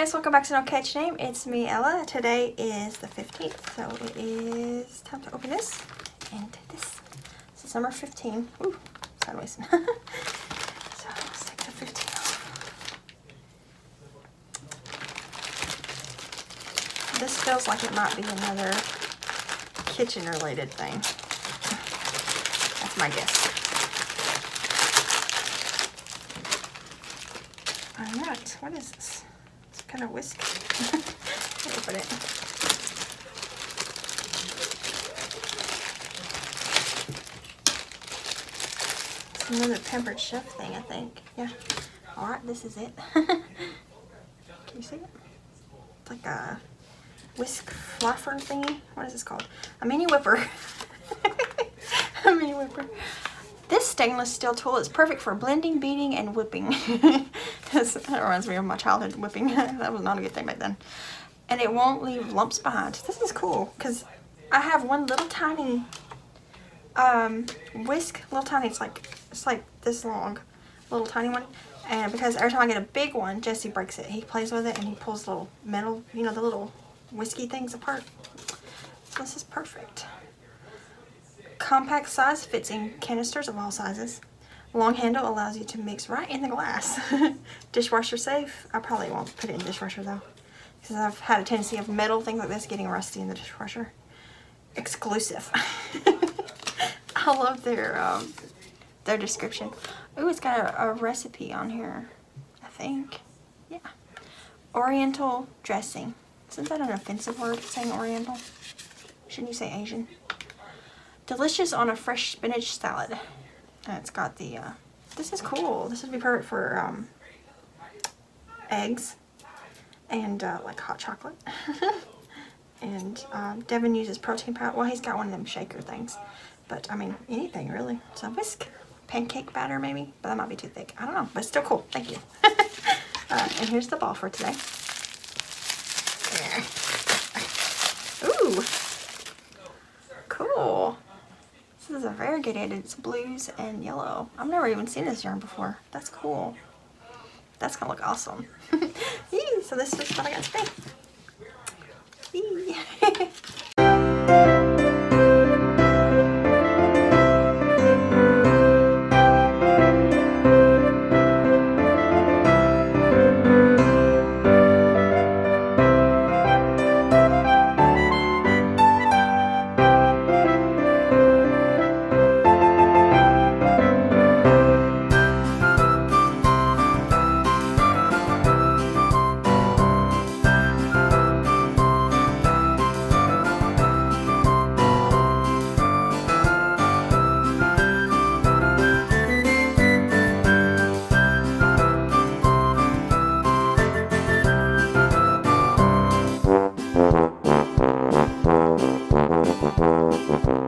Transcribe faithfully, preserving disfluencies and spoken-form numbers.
guys, welcome back to No Catchy Name. It's me, Ella. Today is the fifteenth, so it is time to open this and this. This is number fifteen. Ooh, sideways. So let's take the fifteen off. This feels like it might be another kitchen-related thing. That's my guess. Alright, what is this? It's kind of whisk. Open it. It's another Pampered Chef thing, I think. Yeah. Alright, this is it. Can you see it? It's like a whisk fluffer thingy. What is this called? A mini whipper. A mini whipper. This stainless steel tool is perfect for blending, beating, and whipping. That reminds me of my childhood whipping. That was not a good thing back then. And it won't leave lumps behind. This is cool because I have one little tiny um, whisk, little tiny, it's like it's like this long, little tiny one. And because every time I get a big one, Jesse breaks it. He plays with it and he pulls little metal, you know, the little whisky things apart. So this is perfect. Compact size, fits in canisters of all sizes. Long handle allows you to mix right in the glass. Dishwasher safe. I probably won't put it in the dishwasher though, because I've had a tendency of metal things like this getting rusty in the dishwasher. Exclusive. I love their um, their description. Ooh, it's got a, a recipe on here, I think. Yeah. Oriental dressing. Isn't that an offensive word, saying Oriental? Shouldn't you say Asian? Delicious on a fresh spinach salad. And it's got the, uh, this is cool. This would be perfect for um, eggs and uh, like hot chocolate. And um, Devin uses protein powder. Well, he's got one of them shaker things. But I mean, anything really. So whisk, pancake batter maybe, but that might be too thick. I don't know, but it's still cool. Thank you. uh, and here's the ball for today. There. Ooh, cool. This is a variegated, it's blues and yellow. I've never even seen this yarn before. That's cool. That's gonna look awesome. Yee, so this is what I got today. Yee. Thank you.